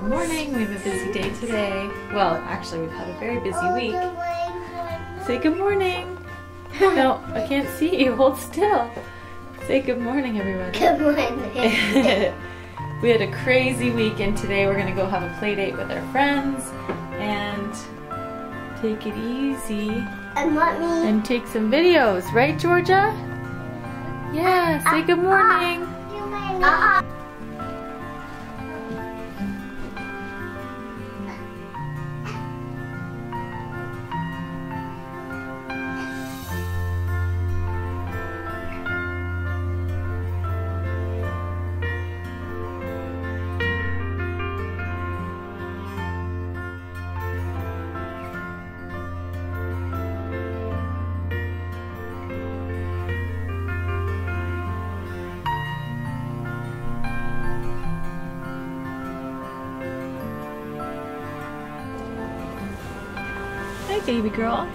Good morning. We have a busy day today. Well, actually, we've had a very busy week. Say good morning. No, I can't see you. Hold still. Say good morning, everyone. Good morning. We had a crazy week, and today we're gonna go have a play date with our friends and take it easy. And let me. And take some videos, right, Georgia? Yeah. Say good morning. Good morning. Hi, baby girl.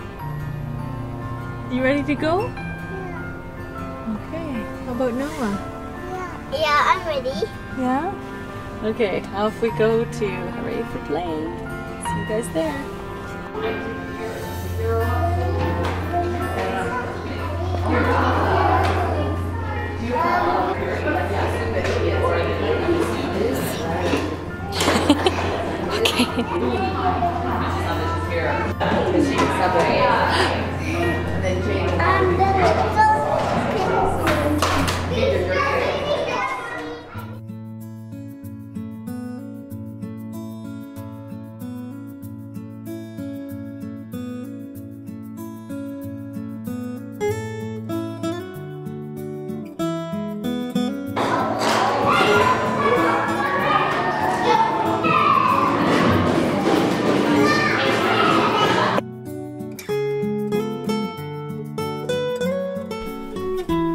You ready to go? Yeah. Okay. How about Noah? Yeah. Yeah, I'm ready. Yeah? Okay, how if we go to Hooray for Play? See you guys there. Okay.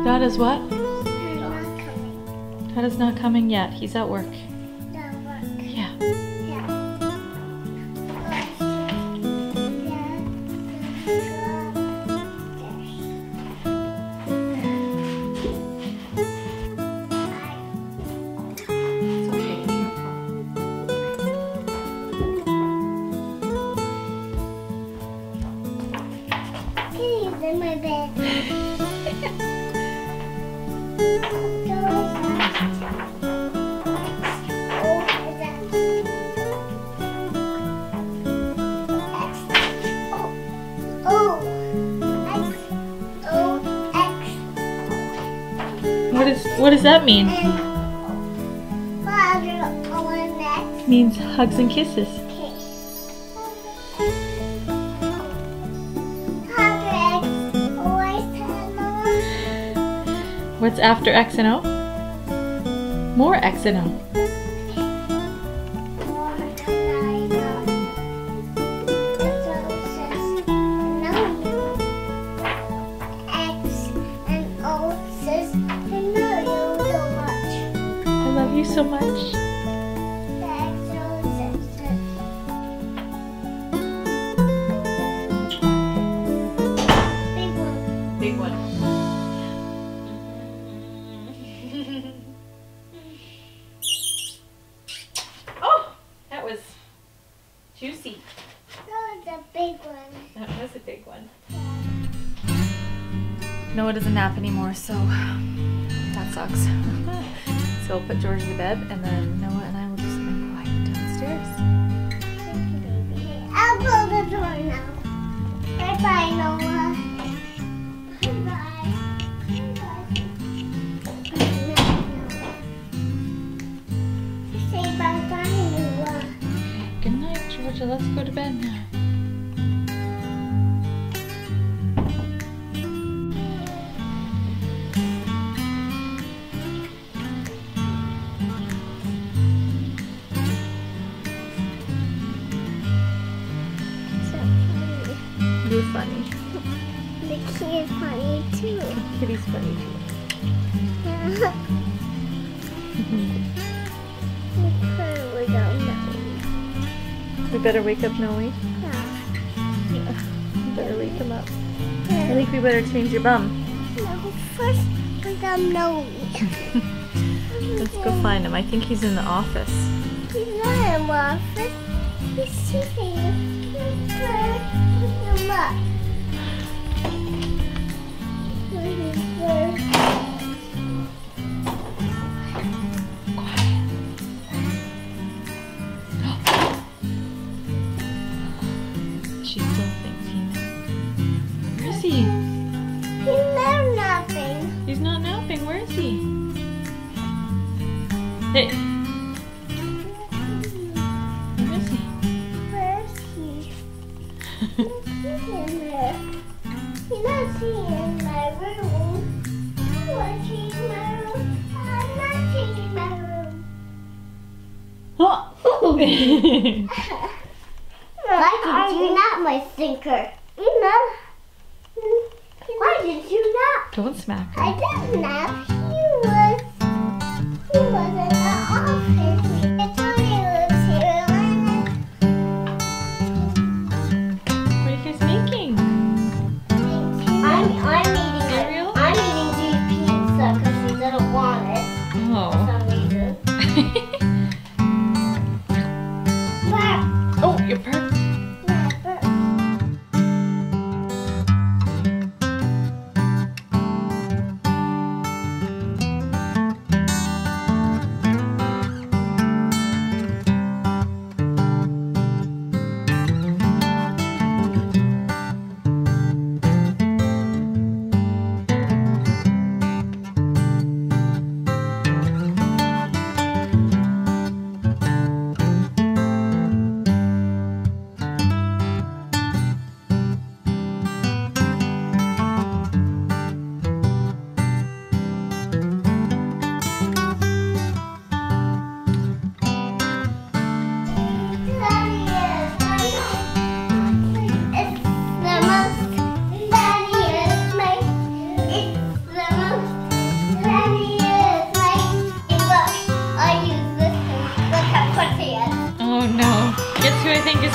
Dad is what? Dad is not coming yet. He's at work. Yeah. It's okay. He's in my bed. What does that mean? It means hugs and kisses. What's after X and O? More X and O. So much. Big one. Oh, that was juicy. That was a big one. That was a big one. Noah doesn't nap anymore, so that sucks. So we'll put George to bed, and then Noah and I will do something quiet downstairs. Thank you, baby. I'll close the door now. Bye-bye, Noah. Bye-bye. Say bye-bye, Noah. Okay, good night, Georgia. Let's go to bed now. You're funny. The kitty is funny too. The kitty's funny too. We better wake up Noe? Yeah. We better wake him up. Yeah. I think we better change your bum. No, first wake up Noe. Let's go find him. I think he's in the office. He's not. waffle, the chicken, the bird, the mug. Quiet. She still thinks he knows. Where is he? He's not napping. He's not napping. Where is he? Hey. He's not in my room. You want to take my room? I'm not taking my room. Oh. Why did you not, my stinker? You know. Why did you not? Don't smack her. I didn't nap. He was in the office.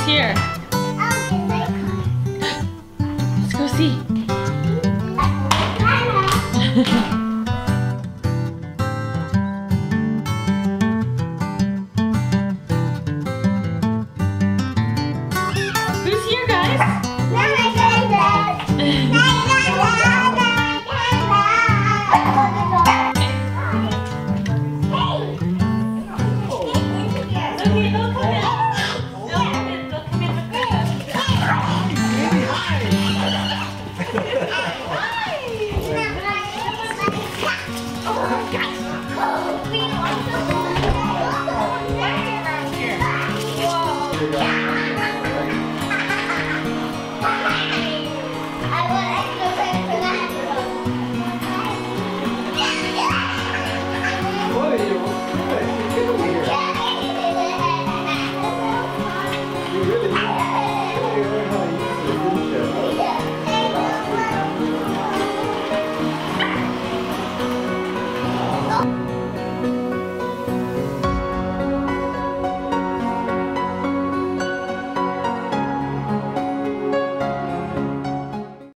Here. Let's go see. Who's here, guys? Oh, we are so